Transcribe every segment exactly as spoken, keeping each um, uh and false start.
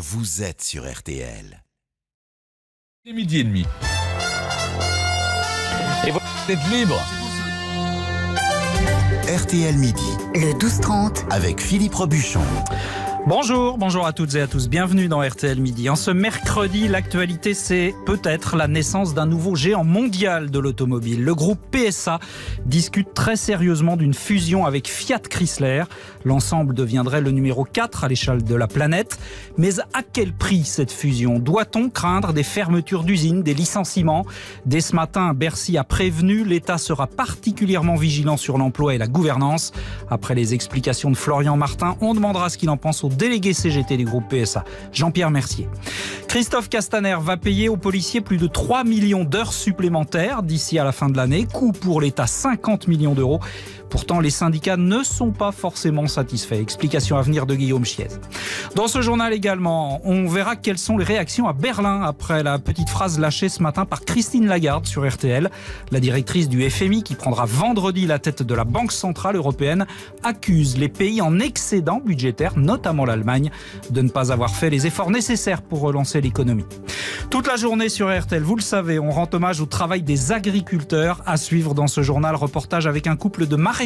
Vous êtes sur R T L. Il est midi et demi. Et vous êtes libre. R T L Midi. Le douze trente. Avec Philippe Robuchon. Bonjour, bonjour à toutes et à tous. Bienvenue dans R T L Midi. En ce mercredi, l'actualité, c'est peut-être la naissance d'un nouveau géant mondial de l'automobile. Le groupe P S A discute très sérieusement d'une fusion avec Fiat Chrysler. L'ensemble deviendrait le numéro quatre à l'échelle de la planète. Mais à quel prix cette fusion? Doit-on craindre des fermetures d'usines, des licenciements? Dès ce matin, Bercy a prévenu, l'État sera particulièrement vigilant sur l'emploi et la gouvernance. Après les explications de Florian Martin, on demandera ce qu'il en pense au délégué C G T du groupe P S A, Jean-Pierre Mercier. Christophe Castaner va payer aux policiers plus de trois millions d'heures supplémentaires d'ici à la fin de l'année. Coût pour l'État, cinquante millions d'euros. Pourtant, les syndicats ne sont pas forcément satisfaits. Explication à venir de Guillaume Chiez. Dans ce journal également, on verra quelles sont les réactions à Berlin après la petite phrase lâchée ce matin par Christine Lagarde sur R T L. La directrice du F M I, qui prendra vendredi la tête de la Banque Centrale Européenne, accuse les pays en excédent budgétaire, notamment l'Allemagne, de ne pas avoir fait les efforts nécessaires pour relancer l'économie. Toute la journée sur R T L, vous le savez, on rend hommage au travail des agriculteurs. À suivre dans ce journal, reportage avec un couple de maraîchers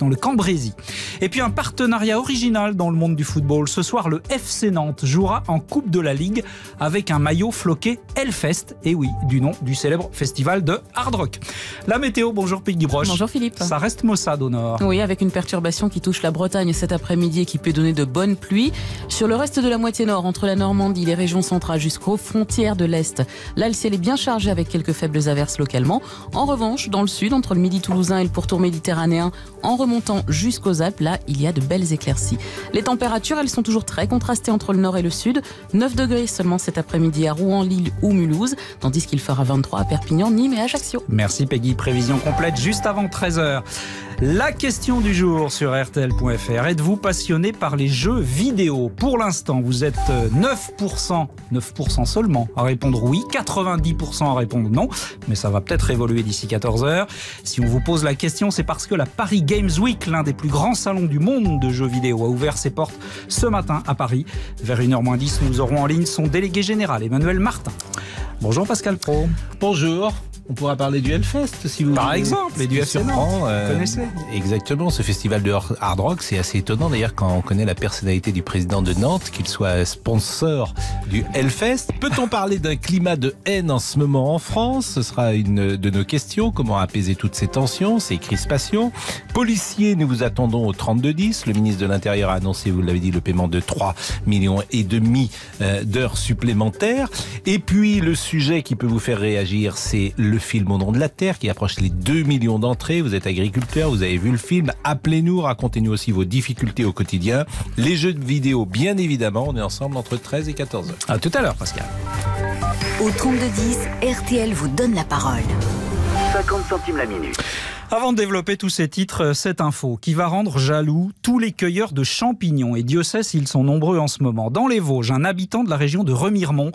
dans le Cambrésis. Et puis un partenariat original dans le monde du football. Ce soir, le F C Nantes jouera en Coupe de la Ligue avec un maillot floqué Hellfest. Et oui, du nom du célèbre festival de hard rock. La météo, bonjour Peggy Broche. Bonjour Philippe. Ça reste maussade au nord. Oui, avec une perturbation qui touche la Bretagne cet après-midi et qui peut donner de bonnes pluies. Sur le reste de la moitié nord, entre la Normandie, les régions centrales jusqu'aux frontières de l'Est, là le ciel est bien chargé avec quelques faibles averses localement. En revanche, dans le sud, entre le midi toulousain et le pourtour méditerranéen, en remontant jusqu'aux Alpes, là, il y a de belles éclaircies. Les températures, elles sont toujours très contrastées entre le nord et le sud. neuf degrés seulement cet après-midi à Rouen, Lille ou Mulhouse, tandis qu'il fera vingt-trois à Perpignan, Nîmes et Ajaccio. Merci Peggy. Prévision complète juste avant treize heures. La question du jour sur R T L point F R. Êtes-vous passionné par les jeux vidéo? Pour l'instant, vous êtes neuf pour cent, neuf pour cent seulement à répondre oui, quatre-vingt-dix pour cent à répondre non, mais ça va peut-être évoluer d'ici quatorze heures. Si on vous pose la question, c'est parce que la Paris Games Week, l'un des plus grands salons du monde de jeux vidéo, a ouvert ses portes ce matin à Paris. Vers une heure moins dix, nous aurons en ligne son délégué général, Emmanuel Martin. Bonjour Pascal Praud. Bonjour. On pourra parler du Hellfest si vous voulez. Par exemple, et du F C Nantes, vous connaissez. Exactement, ce festival de hard rock, c'est assez étonnant d'ailleurs quand on connaît la personnalité du président de Nantes, qu'il soit sponsor du Hellfest. Peut-on parler d'un climat de haine en ce moment en France? Ce sera une de nos questions. Comment apaiser toutes ces tensions, ces crispations? Policiers, nous vous attendons au trente-deux dix. Le ministre de l'Intérieur a annoncé, vous l'avez dit, le paiement de trois millions et demi d'heures supplémentaires. Et puis le sujet qui peut vous faire réagir, c'est le Le film Au nom de la Terre qui approche les deux millions d'entrées. Vous êtes agriculteur, vous avez vu le film, appelez-nous, racontez-nous aussi vos difficultés au quotidien. Les jeux de vidéo, bien évidemment, on est ensemble entre treize et quatorze heures. À tout à l'heure, Pascal. Au trente-deux dix, R T L vous donne la parole. cinquante centimes la minute. Avant de développer tous ces titres, cette info qui va rendre jaloux tous les cueilleurs de champignons. Et Dieu sait s'ils sont nombreux en ce moment. Dans les Vosges, un habitant de la région de Remiremont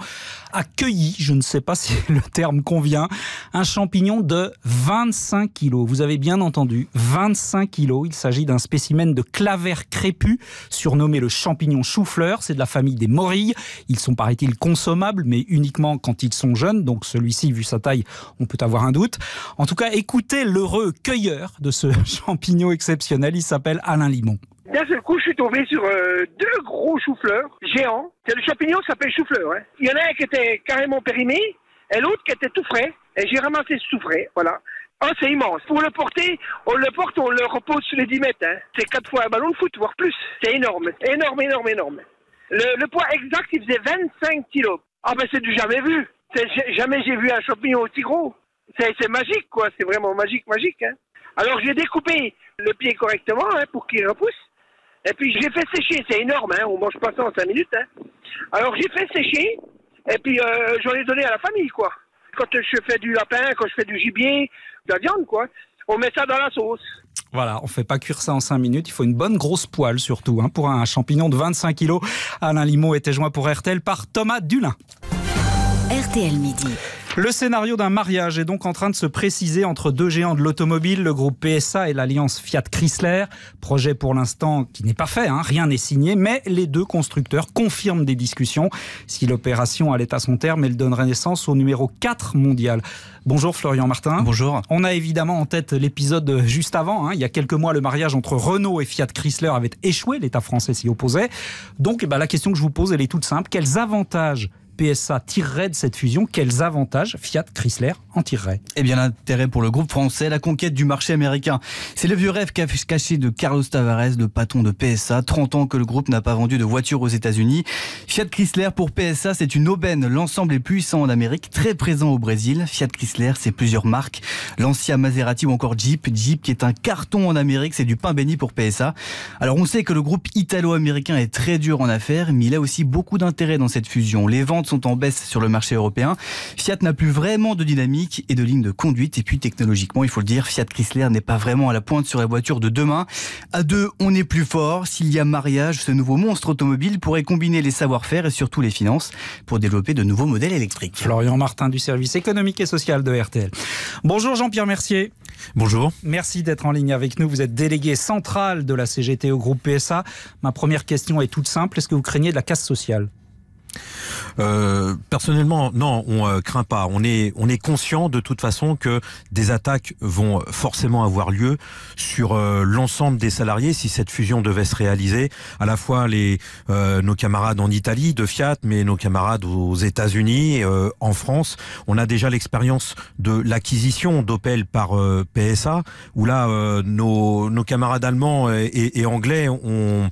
a cueilli, je ne sais pas si le terme convient, un champignon de vingt-cinq kilos. Vous avez bien entendu, vingt-cinq kilos. Il s'agit d'un spécimen de clavert crépus, surnommé le champignon chou-fleur. C'est de la famille des morilles. Ils sont, paraît-il, consommables, mais uniquement quand ils sont jeunes. Donc celui-ci, vu sa taille, on peut avoir un doute. En tout cas, écoutez l'heureux cueilleur de ce champignon exceptionnel, il s'appelle Alain Limon. D'un seul coup, je suis tombé sur euh, deux gros choux-fleurs géants. Le champignon s'appelle chou-fleur. Hein. Il y en a un qui était carrément périmé et l'autre qui était tout frais. Et j'ai ramassé ce tout frais, voilà. Oh, c'est immense. Pour le porter, on le porte, on le repose sur les dix mètres. Hein. C'est quatre fois un ballon de foot, voire plus. C'est énorme, énorme, énorme, énorme. Le, le poids exact, il faisait vingt-cinq kilos. Ah ben, c'est du jamais vu. Jamais j'ai vu un champignon aussi gros. C'est magique, quoi. C'est vraiment magique, magique. Hein. Alors, j'ai découpé le pied correctement hein, pour qu'il repousse. Et puis, j'ai fait sécher. C'est énorme. Hein. On mange pas ça en cinq minutes. Hein. Alors, j'ai fait sécher. Et puis, euh, j'en ai donné à la famille, quoi. Quand je fais du lapin, quand je fais du gibier, de la viande, quoi, on met ça dans la sauce. Voilà, on ne fait pas cuire ça en cinq minutes. Il faut une bonne grosse poêle, surtout, hein, pour un champignon de vingt-cinq kilos. Alain Limon était joint pour R T L par Thomas Dulin. R T L Midi. Le scénario d'un mariage est donc en train de se préciser entre deux géants de l'automobile, le groupe P S A et l'alliance Fiat Chrysler. Projet pour l'instant qui n'est pas fait, hein, rien n'est signé, mais les deux constructeurs confirment des discussions. Si l'opération allait à son terme, elle donnerait naissance au numéro quatre mondial. Bonjour Florian Martin. Bonjour. On a évidemment en tête l'épisode juste avant. Hein. Il y a quelques mois, le mariage entre Renault et Fiat Chrysler avait échoué, l'État français s'y opposait. Donc eh ben, la question que je vous pose, elle est toute simple. Quels avantages P S A tirerait de cette fusion, quels avantages Fiat Chrysler en tirerait? Eh bien l'intérêt pour le groupe français, la conquête du marché américain. C'est le vieux rêve caché de Carlos Tavares, le patron de P S A. trente ans que le groupe n'a pas vendu de voitures aux États-Unis. Fiat Chrysler pour P S A, c'est une aubaine. L'ensemble est puissant en Amérique, très présent au Brésil. Fiat Chrysler, c'est plusieurs marques. Lancia, Maserati ou encore Jeep. Jeep qui est un carton en Amérique, c'est du pain béni pour P S A. Alors on sait que le groupe italo-américain est très dur en affaires, mais il a aussi beaucoup d'intérêt dans cette fusion. Les ventes sont en baisse sur le marché européen. Fiat n'a plus vraiment de dynamique et de ligne de conduite. Et puis technologiquement, il faut le dire, Fiat Chrysler n'est pas vraiment à la pointe sur la voiture de demain. À deux, on est plus fort. S'il y a mariage, ce nouveau monstre automobile pourrait combiner les savoir-faire et surtout les finances pour développer de nouveaux modèles électriques. Florian Martin du service économique et social de R T L. Bonjour Jean-Pierre Mercier. Bonjour. Merci d'être en ligne avec nous. Vous êtes délégué central de la C G T au groupe P S A. Ma première question est toute simple. Est-ce que vous craignez de la casse sociale ? Euh, personnellement, non, on euh, craint pas. On est, on est conscient de toute façon que des attaques vont forcément avoir lieu sur euh, l'ensemble des salariés si cette fusion devait se réaliser. À la fois les, euh, nos camarades en Italie de Fiat, mais nos camarades aux États-Unis, euh, en France. On a déjà l'expérience de l'acquisition d'Opel par euh, P S A, où là, euh, nos, nos camarades allemands et, et, et anglais ont,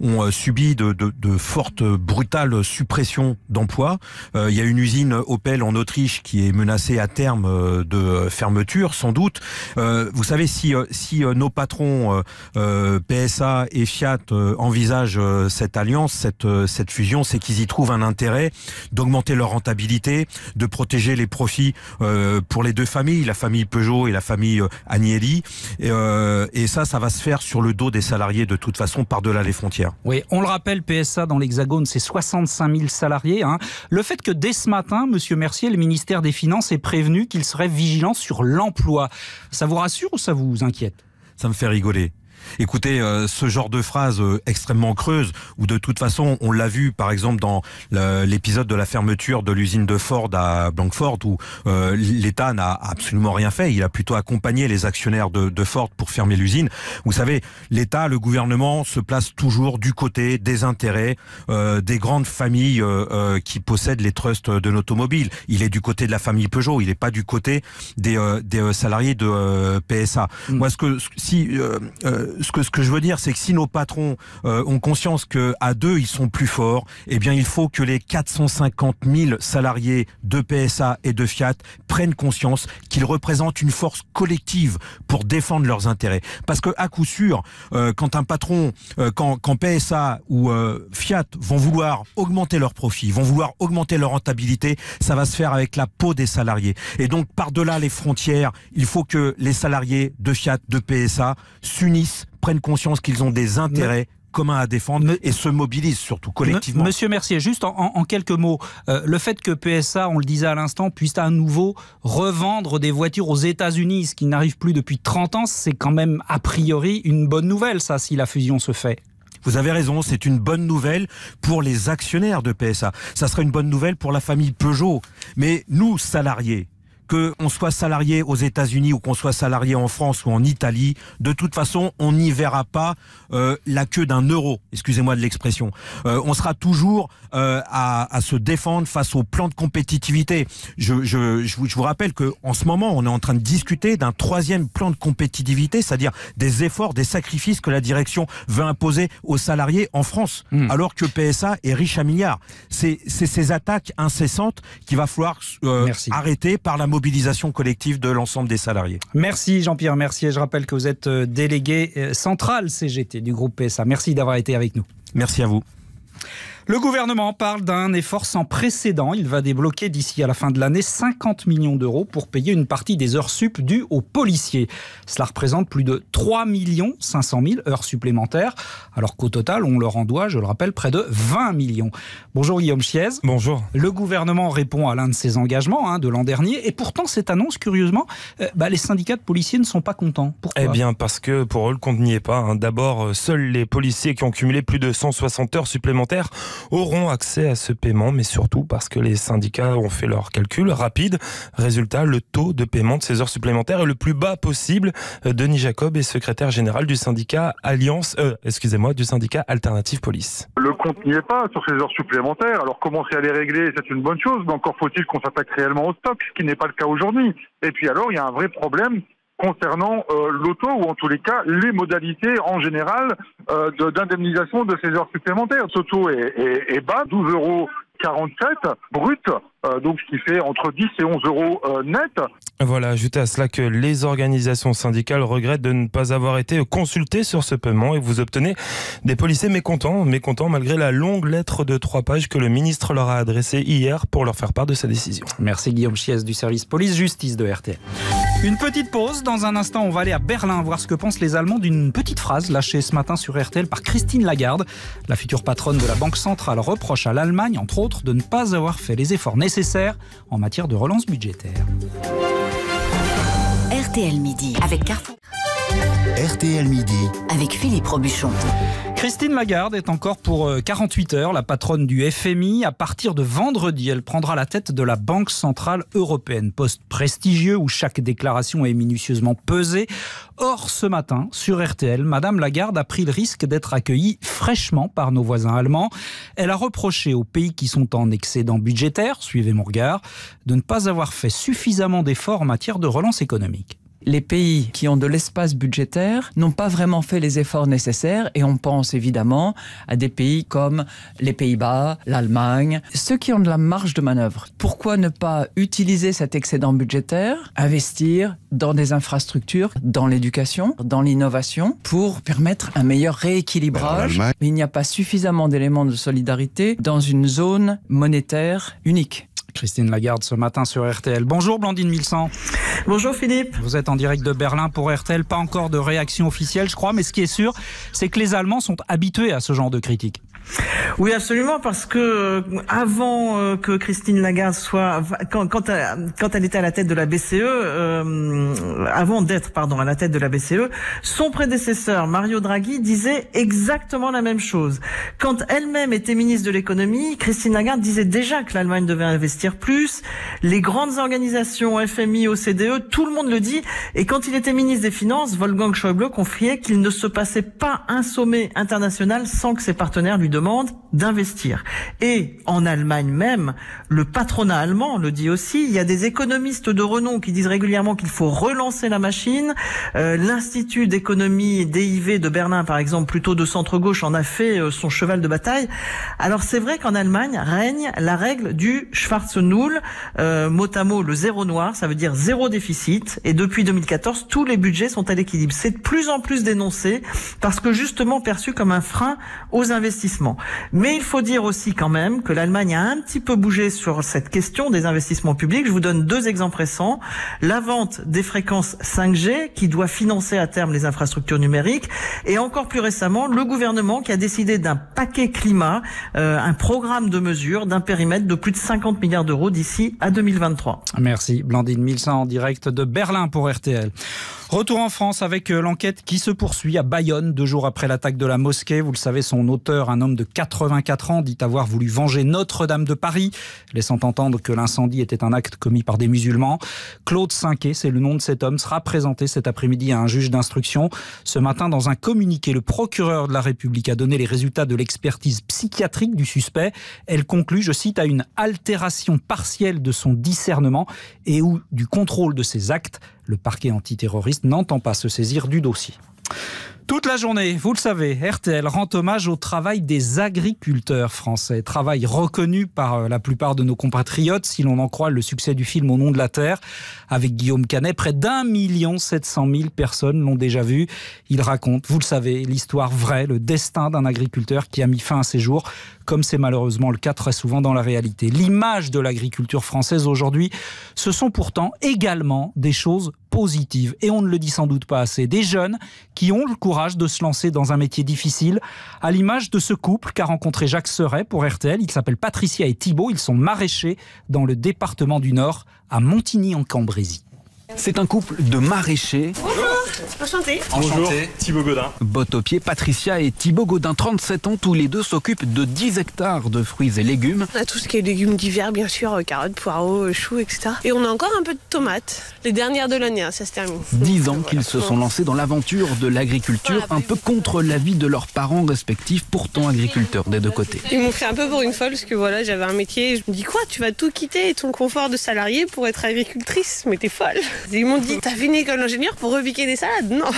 ont subi de, de, de fortes, brutales suppressions d'emplois. Euh, il y a une usine Opel en Autriche qui est menacée à terme euh, de fermeture, sans doute. Euh, vous savez, si, euh, si euh, nos patrons euh, euh, P S A et Fiat euh, envisagent euh, cette alliance, cette, euh, cette fusion, c'est qu'ils y trouvent un intérêt d'augmenter leur rentabilité, de protéger les profits euh, pour les deux familles, la famille Peugeot et la famille euh, Agnelli. Et, euh, et ça, ça va se faire sur le dos des salariés de toute façon, par-delà les frontières. Oui, on le rappelle, P S A dans l'Hexagone, c'est soixante-cinq mille salariés. Le fait que dès ce matin, Monsieur Mercier, le ministère des Finances, ait prévenu qu'il serait vigilant sur l'emploi, ça vous rassure ou ça vous inquiète? Ça me fait rigoler. Écoutez, euh, ce genre de phrase euh, extrêmement creuse, où de toute façon, on l'a vu par exemple dans l'épisode de la fermeture de l'usine de Ford à Blanquefort, où euh, l'État n'a absolument rien fait. Il a plutôt accompagné les actionnaires de, de Ford pour fermer l'usine. Vous savez, l'État, le gouvernement se place toujours du côté des intérêts euh, des grandes familles euh, euh, qui possèdent les trusts de l'automobile. Il est du côté de la famille Peugeot, il n'est pas du côté des, euh, des salariés de euh, P S A. Mmh. Moi, ce que si... Euh, euh, Ce que, ce que je veux dire, c'est que si nos patrons euh, ont conscience qu'à deux, ils sont plus forts, eh bien, il faut que les quatre cent cinquante mille salariés de P S A et de Fiat prennent conscience qu'ils représentent une force collective pour défendre leurs intérêts. Parce que, à coup sûr, euh, quand un patron, euh, quand, quand P S A ou euh, Fiat vont vouloir augmenter leurs profits, vont vouloir augmenter leur rentabilité, ça va se faire avec la peau des salariés. Et donc, par-delà les frontières, il faut que les salariés de Fiat, de P S A s'unissent, prennent conscience qu'ils ont des intérêts Me... communs à défendre Me... et se mobilisent surtout collectivement. Me... Monsieur Mercier, juste en, en, en quelques mots, euh, le fait que P S A, on le disait à l'instant, puisse à nouveau revendre des voitures aux États-Unis, ce qui n'arrive plus depuis trente ans, c'est quand même a priori une bonne nouvelle, ça, si la fusion se fait. Vous avez raison, c'est une bonne nouvelle pour les actionnaires de P S A. Ça serait une bonne nouvelle pour la famille Peugeot. Mais nous, salariés, qu'on soit salarié aux États-Unis ou qu'on soit salarié en France ou en Italie, de toute façon, on n'y verra pas euh, la queue d'un euro, excusez-moi de l'expression. Euh, on sera toujours euh, à, à se défendre face au plan de compétitivité. Je, je, je, vous, je vous rappelle qu'en ce moment, on est en train de discuter d'un troisième plan de compétitivité, c'est-à-dire des efforts, des sacrifices que la direction veut imposer aux salariés en France, mmh. alors que P S A est riche à milliards. C'est ces attaques incessantes qu'il va falloir euh, arrêter par la mobilisation. Mobilisation collective de l'ensemble des salariés. Merci Jean-Pierre Mercier. Je rappelle que vous êtes délégué central C G T du groupe P S A. Merci d'avoir été avec nous. Merci à vous. Le gouvernement parle d'un effort sans précédent. Il va débloquer d'ici à la fin de l'année cinquante millions d'euros pour payer une partie des heures sup dues aux policiers. Cela représente plus de trois millions cinq cent mille heures supplémentaires, alors qu'au total, on leur en doit, je le rappelle, près de vingt millions. Bonjour Guillaume Chiez. Bonjour. Le gouvernement répond à l'un de ses engagements hein, de l'an dernier. Et pourtant, cette annonce, curieusement, euh, bah, les syndicats de policiers ne sont pas contents. Pourquoi ? Eh bien, parce que pour eux, le compte n'y est pas. Hein. D'abord, seuls les policiers qui ont cumulé plus de cent soixante heures supplémentaires auront accès à ce paiement, mais surtout parce que les syndicats ont fait leurs calculs rapides. Résultat, le taux de paiement de ces heures supplémentaires est le plus bas possible. Denis Jacob est secrétaire général du syndicat Alliance, euh, excusez-moi, du syndicat Alternative Police. Le compte n'y est pas sur ces heures supplémentaires. Alors commencer à les régler, c'est une bonne chose, mais encore faut-il qu'on s'attaque réellement au stock, ce qui n'est pas le cas aujourd'hui. Et puis alors, il y a un vrai problème concernant euh, l'auto, ou en tous les cas les modalités en général euh, d'indemnisation de, de ces heures supplémentaires. Ce taux est, est, est bas, douze euros quarante-sept brut, euh, donc ce qui fait entre dix et onze euros euh, net. Voilà, ajoutez à cela que les organisations syndicales regrettent de ne pas avoir été consultées sur ce paiement et vous obtenez des policiers mécontents, mécontents malgré la longue lettre de trois pages que le ministre leur a adressée hier pour leur faire part de sa décision. Merci Guillaume Chiez du service police-justice de R T L. Une petite pause, dans un instant on va aller à Berlin voir ce que pensent les Allemands d'une petite phrase lâchée ce matin sur R T L par Christine Lagarde. La future patronne de la Banque Centrale reproche à l'Allemagne, entre autres, de ne pas avoir fait les efforts nécessaires en matière de relance budgétaire. R T L Midi avec Carrefour. R T L Midi avec Philippe Robuchon. Christine Lagarde est encore pour quarante-huit heures la patronne du F M I. À partir de vendredi, elle prendra la tête de la Banque Centrale Européenne. Poste prestigieux où chaque déclaration est minutieusement pesée. Or, ce matin, sur R T L, Madame Lagarde a pris le risque d'être accueillie fraîchement par nos voisins allemands. Elle a reproché aux pays qui sont en excédent budgétaire, suivez mon regard, de ne pas avoir fait suffisamment d'efforts en matière de relance économique. Les pays qui ont de l'espace budgétaire n'ont pas vraiment fait les efforts nécessaires et on pense évidemment à des pays comme les Pays-Bas, l'Allemagne, ceux qui ont de la marge de manœuvre. Pourquoi ne pas utiliser cet excédent budgétaire, investir dans des infrastructures, dans l'éducation, dans l'innovation, pour permettre un meilleur rééquilibrage? Il n'y a pas suffisamment d'éléments de solidarité dans une zone monétaire unique. Christine Lagarde ce matin sur R T L. Bonjour Blandine mille cent. Bonjour Philippe. Vous êtes en direct de Berlin pour R T L. Pas encore de réaction officielle je crois, mais ce qui est sûr c'est que les Allemands sont habitués à ce genre de critiques. Oui absolument, parce que avant que Christine Lagarde soit, quand, quand, elle, quand elle était à la tête de la B C E, euh, avant d'être pardon à la tête de la B C E, son prédécesseur Mario Draghi disait exactement la même chose. Quand elle-même était ministre de l'économie, Christine Lagarde disait déjà que l'Allemagne devait investir plus, les grandes organisations F M I, O C D E, tout le monde le dit. Et quand il était ministre des Finances, Wolfgang Schäuble confiait qu'il ne se passait pas un sommet international sans que ses partenaires lui demandent d'investir. Et en Allemagne même, le patronat allemand le dit aussi, il y a des économistes de renom qui disent régulièrement qu'il faut relancer la machine. Euh, L'Institut d'économie D I V de Berlin, par exemple, plutôt de centre-gauche, en a fait euh, son cheval de bataille. Alors c'est vrai qu'en Allemagne règne la règle du Schwarzenegger. Euh, mot à mot, le zéro noir, ça veut dire zéro déficit. Et depuis deux mille quatorze, tous les budgets sont à l'équilibre. C'est de plus en plus dénoncé parce que justement perçu comme un frein aux investissements. Mais il faut dire aussi quand même que l'Allemagne a un petit peu bougé sur cette question des investissements publics. Je vous donne deux exemples récents. La vente des fréquences cinq G qui doit financer à terme les infrastructures numériques. Et encore plus récemment, le gouvernement qui a décidé d'un paquet climat, euh, un programme de mesures d'un périmètre de plus de cinquante milliards d'euros d'ici à deux mille vingt-trois. Merci. Blandine mille cent en direct de Berlin pour R T L. Retour en France avec l'enquête qui se poursuit à Bayonne, deux jours après l'attaque de la mosquée. Vous le savez, son auteur, un homme de quatre-vingt-quatre ans, dit avoir voulu venger Notre-Dame de Paris, laissant entendre que l'incendie était un acte commis par des musulmans. Claude Cinquet, c'est le nom de cet homme, sera présenté cet après-midi à un juge d'instruction. Ce matin, dans un communiqué, le procureur de la République a donné les résultats de l'expertise psychiatrique du suspect. Elle conclut, je cite, à une altération partielle de son discernement et ou du contrôle de ses actes. Le parquet antiterroriste n'entend pas se saisir du dossier. Toute la journée, vous le savez, R T L rend hommage au travail des agriculteurs français. Travail reconnu par la plupart de nos compatriotes, si l'on en croit le succès du film Au nom de la terre. Avec Guillaume Canet, près d'un million sept cent mille personnes l'ont déjà vu. Il raconte, vous le savez, l'histoire vraie, le destin d'un agriculteur qui a mis fin à ses jours, comme c'est malheureusement le cas très souvent dans la réalité. L'image de l'agriculture française aujourd'hui, ce sont pourtant également des choses positives. Et on ne le dit sans doute pas assez. Des jeunes qui ont le courage de se lancer dans un métier difficile, à l'image de ce couple qu'a rencontré Jacques Serret pour R T L. Ils s'appellent Patricia et Thibaut. Ils sont maraîchers dans le département du Nord, à Montigny-en-Cambrésis. C'est un couple de maraîchers. Bonjour, enchanté. Enchanté, Thibaut Gaudin. Botte aux pieds, Patricia et Thibaut Gaudin, trente-sept ans, tous les deux s'occupent de dix hectares de fruits et légumes. On a tout ce qui est légumes d'hiver, bien sûr, carottes, poireaux, choux, et cetera. Et on a encore un peu de tomates, les dernières de l'année, hein, ça se termine. Dix ans qu'ils se sont lancés dans l'aventure de l'agriculture, un peu contre l'avis de leurs parents respectifs, pourtant agriculteurs des deux côtés. Ils m'ont fait un peu pour une folle, parce que voilà, j'avais un métier, et je me dis quoi, tu vas tout quitter et ton confort de salarié pour être agricultrice, mais t'es folle. Ils m'ont dit, t'as fait une école d'ingénieur pour repiquer des salades? Non.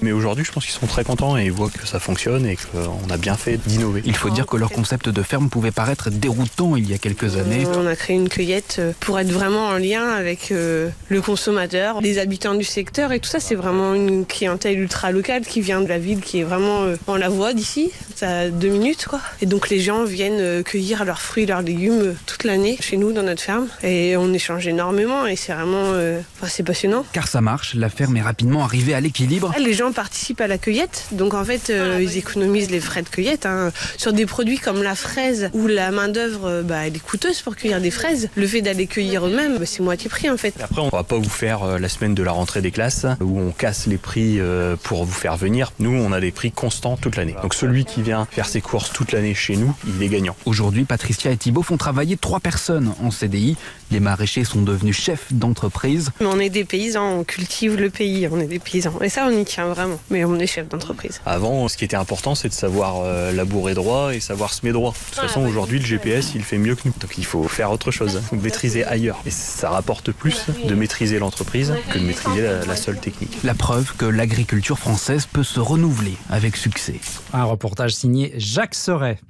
Mais aujourd'hui, je pense qu'ils sont très contents et ils voient que ça fonctionne et qu'on a bien fait d'innover. Il faut dire que leur concept de ferme pouvait paraître déroutant il y a quelques années. On a créé une cueillette pour être vraiment en lien avec le consommateur, les habitants du secteur et tout ça. C'est vraiment une clientèle ultra locale qui vient de la ville, qui est vraiment, on la voit d'ici, ça a deux minutes quoi. Et donc les gens viennent cueillir leurs fruits, leurs légumes toute l'année chez nous, dans notre ferme. Et on échange énormément et c'est vraiment... Enfin, c'est passionnant. Car ça marche, la ferme est rapidement arrivée à l'équilibre. Les gens participent à la cueillette, donc en fait euh, ah, ils oui. économisent les frais de cueillette. Hein. Sur des produits comme la fraise, où la main d'œuvre bah, elle est coûteuse pour cueillir des fraises, le fait d'aller cueillir eux-mêmes, bah, c'est moitié prix en fait. Après on va pas vous faire euh, la semaine de la rentrée des classes, où on casse les prix euh, pour vous faire venir. Nous on a des prix constants toute l'année. Donc celui qui vient faire ses courses toute l'année chez nous, il est gagnant. Aujourd'hui, Patricia et Thibaut font travailler trois personnes en C D I. Les maraîchers sont devenus chefs d'entreprise. Mais on est des paysans, on cultive le pays, on est des paysans. Et ça, on y tient vraiment. Mais on est chef d'entreprise. Avant, ce qui était important, c'est de savoir euh, labourer droit et savoir semer droit. De toute ah, façon, ouais, aujourd'hui, le G P S, il fait mieux que nous. Donc il faut faire autre chose, hein. Maîtriser ailleurs. Et ça rapporte plus de maîtriser l'entreprise que de maîtriser la, la seule technique. La preuve que l'agriculture française peut se renouveler avec succès. Un reportage signé Jacques Serret.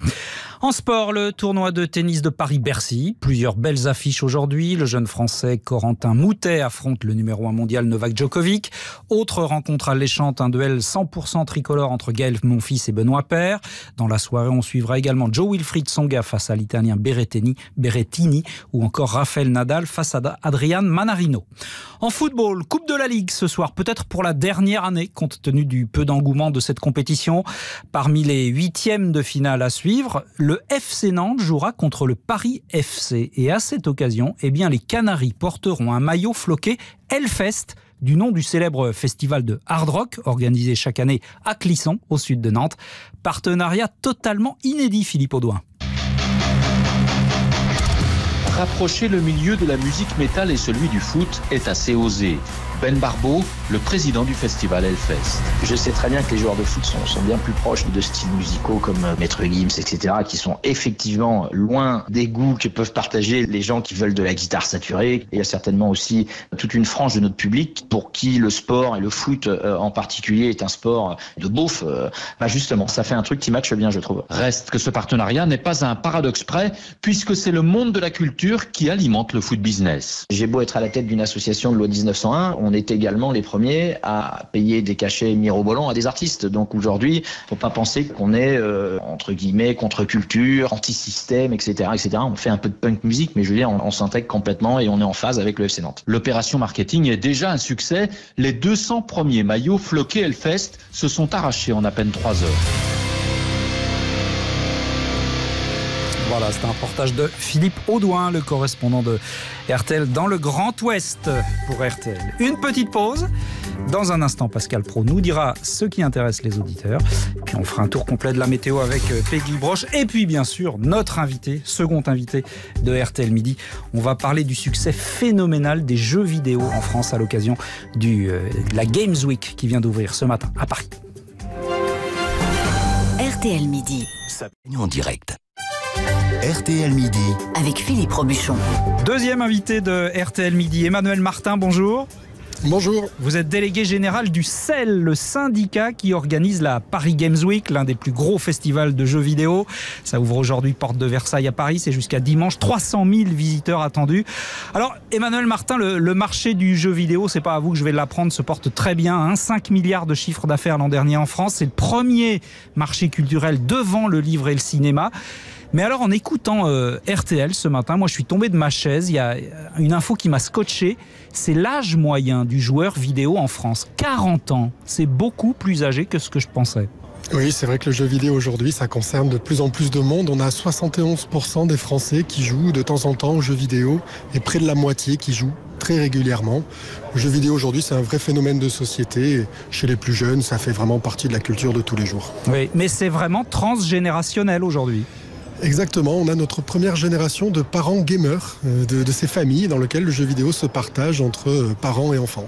En sport, le tournoi de tennis de Paris-Bercy. Plusieurs belles affiches aujourd'hui. Le jeune Français Corentin Moutet affronte le numéro un mondial Novak Djokovic. Autre rencontre alléchante, un duel cent pour cent tricolore entre Gaël Monfils et Benoît Paire. Dans la soirée, on suivra également Joe Wilfried Tsonga face à l'Italien Berrettini, Berrettini ou encore Rafael Nadal face à Adrian Manarino. En football, Coupe de la Ligue ce soir, peut-être pour la dernière année, compte tenu du peu d'engouement de cette compétition. Parmi les huitièmes de finale à suivre, le Le F C Nantes jouera contre le Paris F C. Et à cette occasion, eh bien, les Canaries porteront un maillot floqué Hellfest, du nom du célèbre festival de hard rock, organisé chaque année à Clisson, au sud de Nantes. Partenariat totalement inédit, Philippe Audouin. Rapprocher le milieu de la musique métal et celui du foot est assez osé. Ben Barbeau, le président du festival Hellfest. Je sais très bien que les joueurs de foot sont, sont bien plus proches de styles musicaux comme Maître Gims, et cetera, qui sont effectivement loin des goûts que peuvent partager les gens qui veulent de la guitare saturée. Et il y a certainement aussi toute une frange de notre public pour qui le sport, et le foot en particulier, est un sport de beauf. Bah justement, ça fait un truc qui matche bien, je trouve. Reste que ce partenariat n'est pas un paradoxe près, puisque c'est le monde de la culture qui alimente le foot business. J'ai beau être à la tête d'une association de loi mille neuf cent un, on est également les premiers à payer des cachets mirobolants à des artistes. Donc aujourd'hui, faut pas penser qu'on est euh, entre guillemets contre-culture, anti-système, et cetera, et cetera. On fait un peu de punk music, mais je veux dire, on, on s'intègre complètement et on est en phase avec le F C Nantes. L'opération marketing est déjà un succès. Les deux cents premiers maillots floqués Hellfest se sont arrachés en à peine trois heures. Voilà, c'est un reportage de Philippe Audouin, le correspondant de R T L dans le Grand Ouest pour R T L. Une petite pause. Dans un instant, Pascal Praud nous dira ce qui intéresse les auditeurs. Puis on fera un tour complet de la météo avec Peggy Broche. Et puis, bien sûr, notre invité, second invité de R T L Midi. On va parler du succès phénoménal des jeux vidéo en France à l'occasion du, euh, de la Games Week qui vient d'ouvrir ce matin à Paris. R T L Midi. En direct. R T L Midi avec Philippe Robuchon. Deuxième invité de R T L Midi, Emmanuel Martin, bonjour. Bonjour. Vous êtes délégué général du C E L, le syndicat qui organise la Paris Games Week, l'un des plus gros festivals de jeux vidéo. Ça ouvre aujourd'hui porte de Versailles à Paris, c'est jusqu'à dimanche, trois cent mille visiteurs attendus. Alors Emmanuel Martin, le, le marché du jeu vidéo, c'est pas à vous que je vais l'apprendre, se porte très bien, hein. cinq milliards de chiffre d'affaires l'an dernier en France, c'est le premier marché culturel devant le livre et le cinéma. Mais alors, en écoutant euh, R T L ce matin, moi je suis tombé de ma chaise, il y a une info qui m'a scotché, c'est l'âge moyen du joueur vidéo en France. quarante ans, c'est beaucoup plus âgé que ce que je pensais. Oui, c'est vrai que le jeu vidéo aujourd'hui, ça concerne de plus en plus de monde. On a soixante et onze pour cent des Français qui jouent de temps en temps aux jeux vidéo et près de la moitié qui jouent très régulièrement. Le jeu vidéo aujourd'hui, c'est un vrai phénomène de société. Et chez les plus jeunes, ça fait vraiment partie de la culture de tous les jours. Oui, mais c'est vraiment transgénérationnel aujourd'hui. Exactement, on a notre première génération de parents gamers, de, de ces familles dans lesquelles le jeu vidéo se partage entre parents et enfants.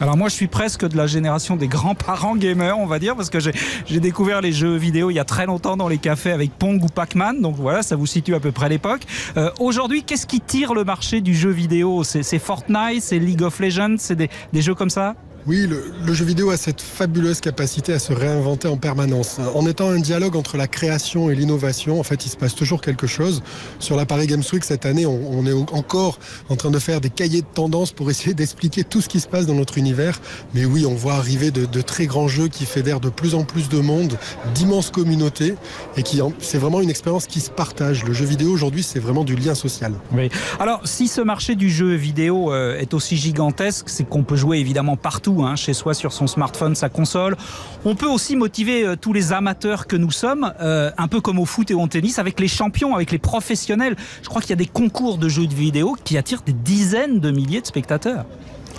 Alors moi je suis presque de la génération des grands-parents gamers, on va dire, parce que j'ai découvert les jeux vidéo il y a très longtemps dans les cafés avec Pong ou Pac-Man, donc voilà, ça vous situe à peu près à l'époque. Euh, Aujourd'hui, qu'est-ce qui tire le marché du jeu vidéo? C'est Fortnite, c'est League of Legends, c'est des, des jeux comme ça? Oui, le, le jeu vidéo a cette fabuleuse capacité à se réinventer en permanence. En étant un dialogue entre la création et l'innovation, en fait, il se passe toujours quelque chose. Sur la Paris Games Week, cette année, on, on est encore en train de faire des cahiers de tendances pour essayer d'expliquer tout ce qui se passe dans notre univers. Mais oui, on voit arriver de, de très grands jeux qui fédèrent de plus en plus de monde, d'immenses communautés, et qui c'est vraiment une expérience qui se partage. Le jeu vidéo, aujourd'hui, c'est vraiment du lien social. Oui. Alors, si ce marché du jeu vidéo est aussi gigantesque, c'est qu'on peut jouer évidemment partout, chez soi, sur son smartphone, sa console. On peut aussi motiver tous les amateurs que nous sommes, euh, un peu comme au foot et au tennis, avec les champions, avec les professionnels. Je crois qu'il y a des concours de jeux de vidéo qui attirent des dizaines de milliers de spectateurs.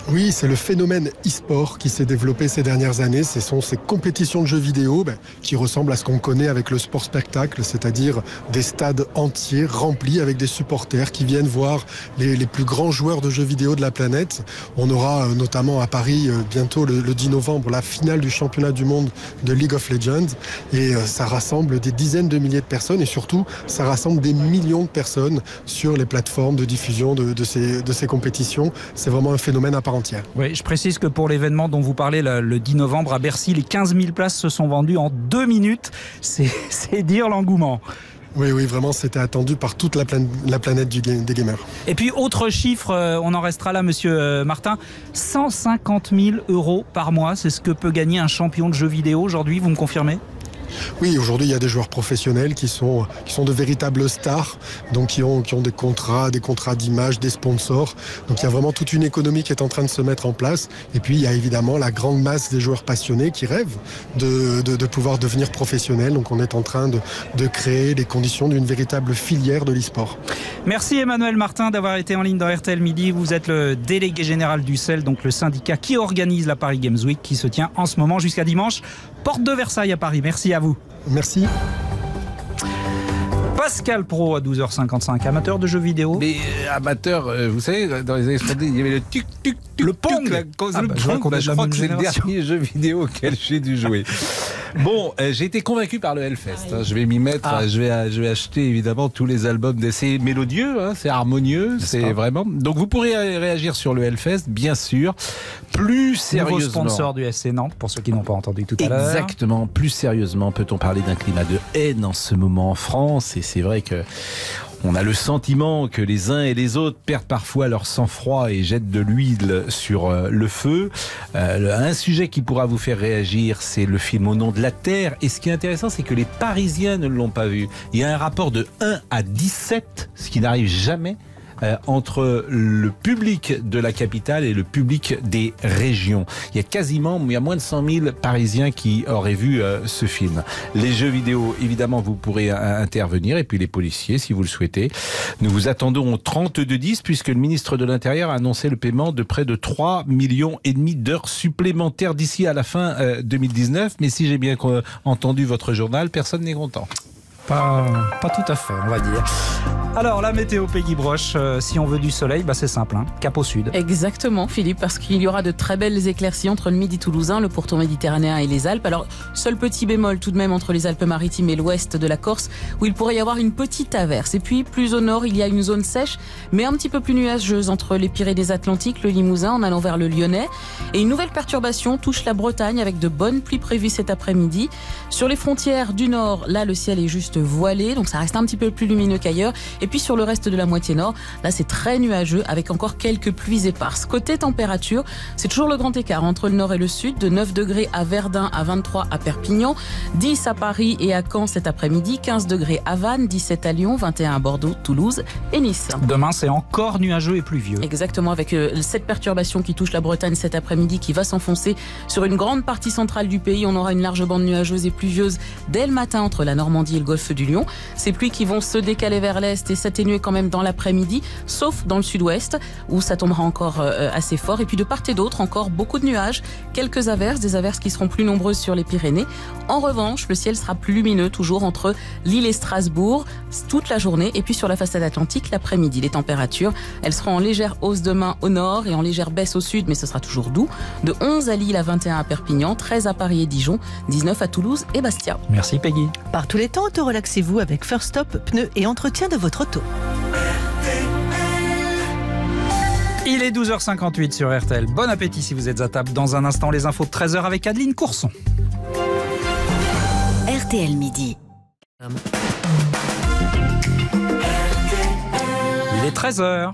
Oui, c'est le phénomène e-sport qui s'est développé ces dernières années. Ce sont ces compétitions de jeux vidéo ben, qui ressemblent à ce qu'on connaît avec le sport spectacle, c'est-à-dire des stades entiers remplis avec des supporters qui viennent voir les, les plus grands joueurs de jeux vidéo de la planète. On aura euh, notamment à Paris euh, bientôt le, le dix novembre la finale du championnat du monde de League of Legends et euh, ça rassemble des dizaines de milliers de personnes et surtout ça rassemble des millions de personnes sur les plateformes de diffusion de, de, ces, de ces compétitions. C'est vraiment un phénomène important. Oui, je précise que pour l'événement dont vous parlez le, le dix novembre à Bercy, les quinze mille places se sont vendues en deux minutes. C'est dire l'engouement. Oui, oui, vraiment, c'était attendu par toute la, plan la planète du, des gamers. Et puis, autre chiffre, on en restera là, monsieur Martin, cent cinquante mille euros par mois, c'est ce que peut gagner un champion de jeux vidéo aujourd'hui, vous me confirmez ? Oui, aujourd'hui, il y a des joueurs professionnels qui sont, qui sont de véritables stars, donc qui ont, qui ont des contrats, des contrats d'image, des sponsors. Donc il y a vraiment toute une économie qui est en train de se mettre en place. Et puis il y a évidemment la grande masse des joueurs passionnés qui rêvent de, de, de pouvoir devenir professionnels. Donc on est en train de, de créer les conditions d'une véritable filière de l'e-sport. Merci Emmanuel Martin d'avoir été en ligne dans R T L Midi. Vous êtes le délégué général du C E L, donc le syndicat qui organise la Paris Games Week, qui se tient en ce moment jusqu'à dimanche, porte de Versailles à Paris. Merci à vous. Merci. Pascal Pro à douze heures cinquante-cinq, amateur de jeux vidéo. Mais euh, amateur, euh, vous savez, dans les années soixante-dix, il y avait le tuk tuk tuk. Le Pong. Tuc, la, ah le bah, pong je crois, bah, je crois que c'est le dernier jeu vidéo auquel j'ai dû jouer. Bon, euh, j'ai été convaincu par le Hellfest. Hein, je vais m'y mettre, ah. je, vais, je vais acheter évidemment tous les albums. C'est mélodieux, hein, c'est harmonieux, c'est vraiment. Donc vous pourrez réagir sur le Hellfest, bien sûr. Plus sérieusement. Nouveau sponsor du F C Nantes, pour ceux qui n'ont pas entendu tout à l'heure. Exactement, plus sérieusement, peut-on parler d'un climat de haine en ce moment en France? Et c'est vrai que. On a le sentiment que les uns et les autres perdent parfois leur sang-froid et jettent de l'huile sur le feu. Euh, un sujet qui pourra vous faire réagir, c'est le film Au nom de la Terre. Et ce qui est intéressant, c'est que les Parisiens ne l'ont pas vu. Il y a un rapport de un à dix-sept, ce qui n'arrive jamais, euh, entre le public de la capitale et le public des régions. Il y a quasiment, il y a moins de cent mille Parisiens qui auraient vu euh, ce film. Les jeux vidéo, évidemment, vous pourrez euh, intervenir, et puis les policiers, si vous le souhaitez. Nous vous attendons au trente-deux dix, puisque le ministre de l'Intérieur a annoncé le paiement de près de trois millions et demi d'heures supplémentaires d'ici à la fin euh, deux mille dix-neuf. Mais si j'ai bien entendu votre journal, personne n'est content. pas, pas tout à fait, on va dire. Alors, la météo Peggy Broche, euh, si on veut du soleil, bah, c'est simple, hein, cap au sud. Exactement, Philippe, parce qu'il y aura de très belles éclaircies entre le midi toulousain, le pourtour méditerranéen et les Alpes. Alors, seul petit bémol tout de même entre les Alpes-Maritimes et l'ouest de la Corse, où il pourrait y avoir une petite averse. Et puis, plus au nord, il y a une zone sèche, mais un petit peu plus nuageuse entre les Pyrénées-Atlantiques, le Limousin, en allant vers le Lyonnais. Et une nouvelle perturbation touche la Bretagne, avec de bonnes pluies prévues cet après-midi. Sur les frontières du nord, là, le ciel est juste voilé, donc ça reste un petit peu plus lumineux qu'ailleurs. Et puis sur le reste de la moitié nord, là c'est très nuageux avec encore quelques pluies éparses. Côté température, c'est toujours le grand écart entre le nord et le sud, de neuf degrés à Verdun, à vingt-trois à Perpignan, dix à Paris et à Caen cet après-midi, quinze degrés à Vannes, dix-sept à Lyon, vingt et un à Bordeaux, Toulouse et Nice. Demain c'est encore nuageux et pluvieux. Exactement, avec euh, cette perturbation qui touche la Bretagne cet après-midi qui va s'enfoncer sur une grande partie centrale du pays. On aura une large bande nuageuse et pluvieuse dès le matin entre la Normandie et le golfe du Lion. Ces pluies qui vont se décaler vers l'est et s'atténuer quand même dans l'après-midi, sauf dans le sud-ouest où ça tombera encore assez fort. Et puis de part et d'autre, encore beaucoup de nuages, quelques averses, des averses qui seront plus nombreuses sur les Pyrénées. En revanche, le ciel sera plus lumineux toujours entre Lille et Strasbourg toute la journée. Et puis sur la façade atlantique, l'après-midi, les températures, elles seront en légère hausse demain au nord et en légère baisse au sud, mais ce sera toujours doux. De onze à Lille, à vingt et un à Perpignan, treize à Paris et Dijon, dix-neuf à Toulouse et Bastia. Merci Peggy. Par tous les temps, te relaxez-vous avec First Stop, pneus et entretien de votre auto. Il est douze heures cinquante-huit sur R T L. Bon appétit si vous êtes à table. Dans un instant, les infos de treize heures avec Adeline Courson. R T L Midi. Il est treize heures.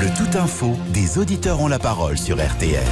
Le tout info des auditeurs ont la parole sur R T L.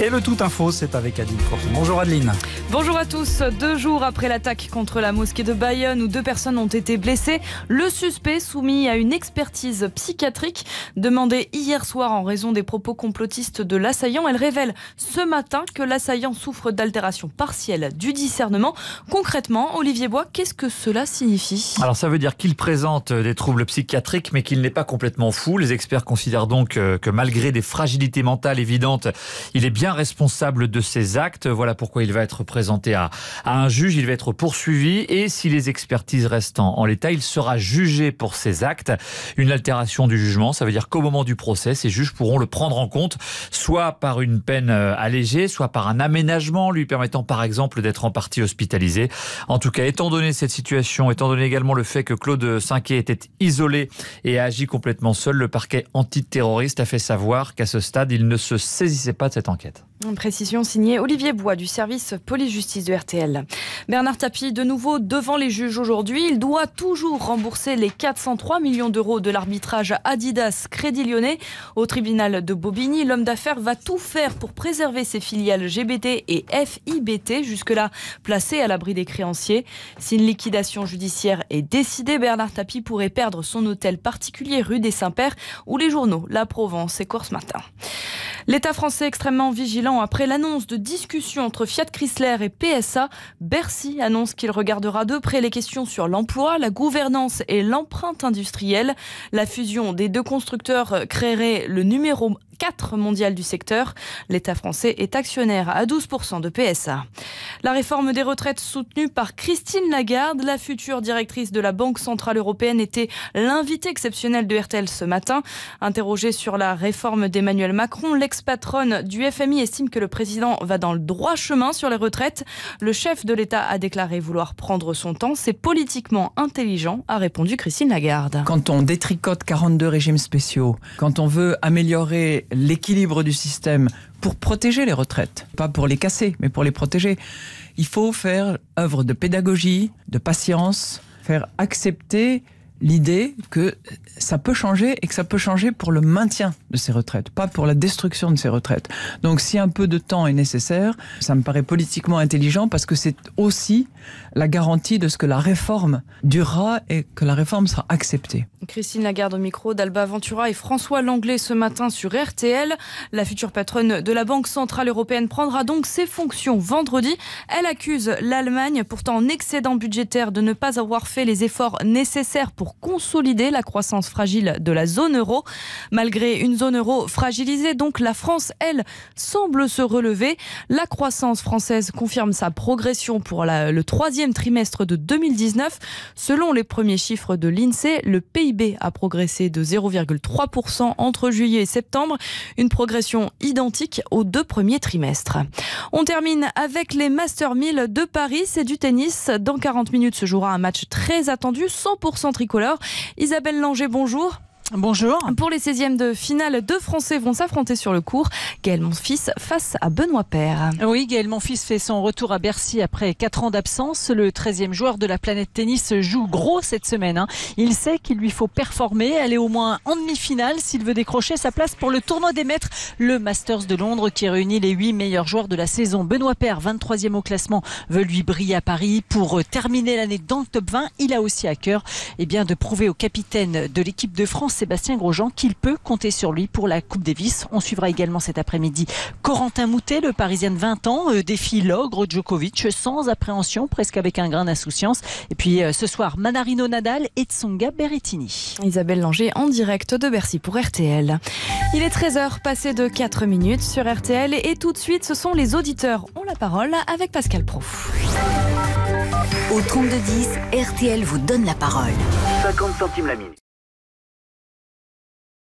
Et le tout info, c'est avec Adeline Courson. Bonjour Adeline. Bonjour à tous. Deux jours après l'attaque contre la mosquée de Bayonne où deux personnes ont été blessées, le suspect soumis à une expertise psychiatrique demandée hier soir en raison des propos complotistes de l'assaillant. Elle révèle ce matin que l'assaillant souffre d'altération partielle du discernement. Concrètement, Olivier Bois, qu'est-ce que cela signifie? Alors ça veut dire qu'il présente des troubles psychiatriques mais qu'il n'est pas complètement fou. Les experts considèrent donc que malgré des fragilités mentales évidentes, il est bien responsable de ses actes. Voilà pourquoi il va être présenté à, à un juge, il va être poursuivi et si les expertises restent en, en l'état, il sera jugé pour ses actes. Une altération du jugement, ça veut dire qu'au moment du procès, ces juges pourront le prendre en compte, soit par une peine allégée, soit par un aménagement lui permettant par exemple d'être en partie hospitalisé. En tout cas, étant donné cette situation, étant donné également le fait que Claude Cinquet était isolé et a agi complètement seul, le parquet antiterroriste a fait savoir qu'à ce stade, il ne se saisissait pas de cette enquête. Une précision signée Olivier Bois du service police-justice de R T L. Bernard Tapie, de nouveau devant les juges aujourd'hui. Il doit toujours rembourser les quatre cent trois millions d'euros de l'arbitrage Adidas Crédit Lyonnais au tribunal de Bobigny. L'homme d'affaires va tout faire pour préserver ses filiales G B T et F I B T, jusque-là placées à l'abri des créanciers. Si une liquidation judiciaire est décidée, Bernard Tapie pourrait perdre son hôtel particulier rue des Saints-Pères ou les journaux La Provence et Corse Matin. L'État français extrêmement vigilant après l'annonce de discussions entre Fiat Chrysler et P S A. Bercy annonce qu'il regardera de près les questions sur l'emploi, la gouvernance et l'empreinte industrielle. La fusion des deux constructeurs créerait le numéro quatre mondial du secteur. L'État français est actionnaire à douze pour cent de P S A. La réforme des retraites soutenue par Christine Lagarde, la future directrice de la Banque Centrale Européenne, était l'invitée exceptionnelle de R T L ce matin. Interrogée sur la réforme d'Emmanuel Macron, l'ex-patronne du F M I estime que le président va dans le droit chemin sur les retraites. Le chef de l'État a déclaré vouloir prendre son temps. C'est politiquement intelligent, a répondu Christine Lagarde. Quand on détricote quarante-deux régimes spéciaux, quand on veut améliorer l'équilibre du système pour protéger les retraites, pas pour les casser, mais pour les protéger, il faut faire œuvre de pédagogie, de patience, faire accepter l'idée que ça peut changer et que ça peut changer pour le maintien de ces retraites, pas pour la destruction de ces retraites. Donc si un peu de temps est nécessaire, ça me paraît politiquement intelligent parce que c'est aussi la garantie de ce que la réforme durera et que la réforme sera acceptée. Christine Lagarde au micro d'Alba Ventura et François Langlais ce matin sur R T L. La future patronne de la Banque Centrale Européenne prendra donc ses fonctions vendredi. Elle accuse l'Allemagne, pourtant en excédent budgétaire, de ne pas avoir fait les efforts nécessaires pour pour consolider la croissance fragile de la zone euro. Malgré une zone euro fragilisée, donc la France, elle, semble se relever. La croissance française confirme sa progression pour la, le troisième trimestre de deux mille dix-neuf. Selon les premiers chiffres de l'INSEE, le P I B a progressé de zéro virgule trois pour cent entre juillet et septembre, une progression identique aux deux premiers trimestres. On termine avec les Masters mille de Paris, c'est du tennis. Dans quarante minutes se jouera un match très attendu, cent pour cent tricolore. Isabelle Langer, bonjour. Bonjour. Pour les seizièmes de finale, deux Français vont s'affronter sur le court. Gaël Monfils face à Benoît Paire. Oui, Gaël Monfils fait son retour à Bercy après quatre ans d'absence. Le treizième joueur de la planète tennis joue gros cette semaine. Il sait qu'il lui faut performer, aller au moins en demi-finale s'il veut décrocher sa place pour le tournoi des maîtres, le Masters de Londres qui réunit les huit meilleurs joueurs de la saison. Benoît Paire, vingt-troisième au classement, veut lui briller à Paris pour terminer l'année dans le top vingt. Il a aussi à cœur eh bien, de prouver au capitaine de l'équipe de France, Sébastien Grosjean, qu'il peut compter sur lui pour la Coupe Davis. On suivra également cet après-midi Corentin Moutet, le Parisien de vingt ans, défie l'ogre Djokovic sans appréhension, presque avec un grain d'insouciance. Et puis ce soir, Manarino Nadal et Tsonga Berrettini. Isabelle Langer en direct de Bercy pour R T L. Il est treize heures, passé de quatre minutes sur R T L. Et tout de suite, ce sont les auditeurs ont la parole avec Pascal Prouf. Au trente-deux dix, R T L vous donne la parole. cinquante centimes la minute.